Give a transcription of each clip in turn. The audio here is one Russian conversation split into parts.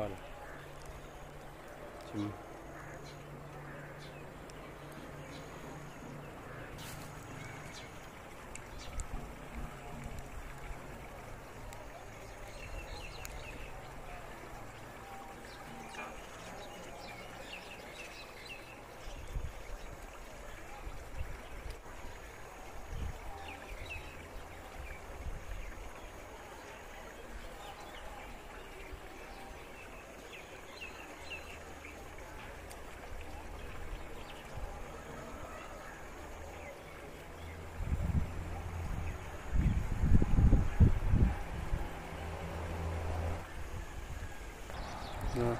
попали. Почему? Да. Yeah,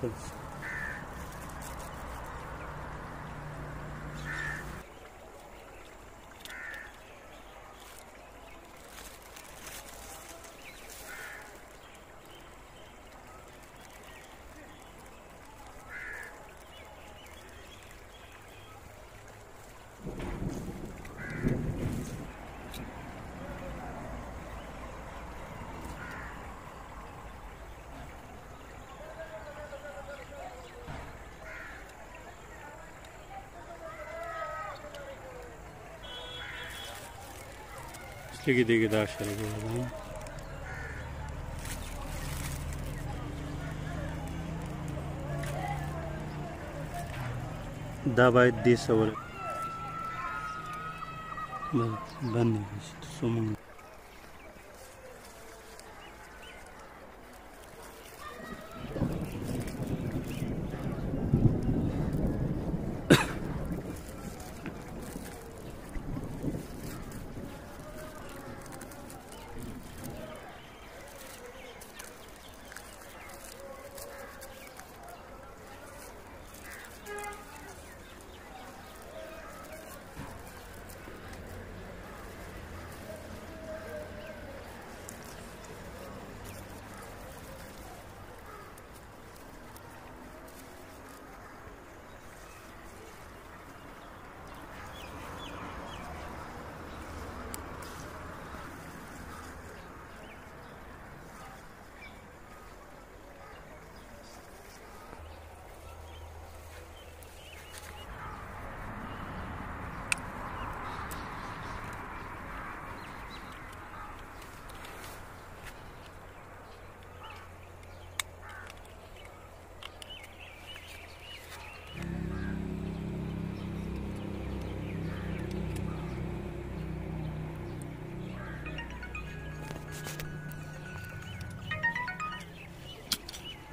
that's... Digi digi daşları gördüm. Давай дисовали. Бандитский.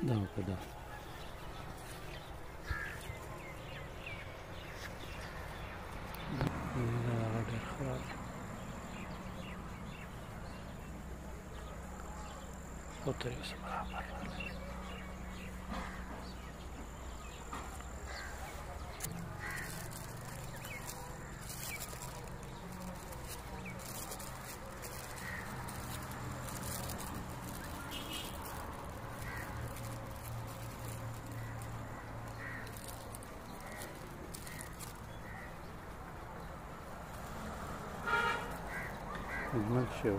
Да, да. Повторюсь, мрамор. Much show.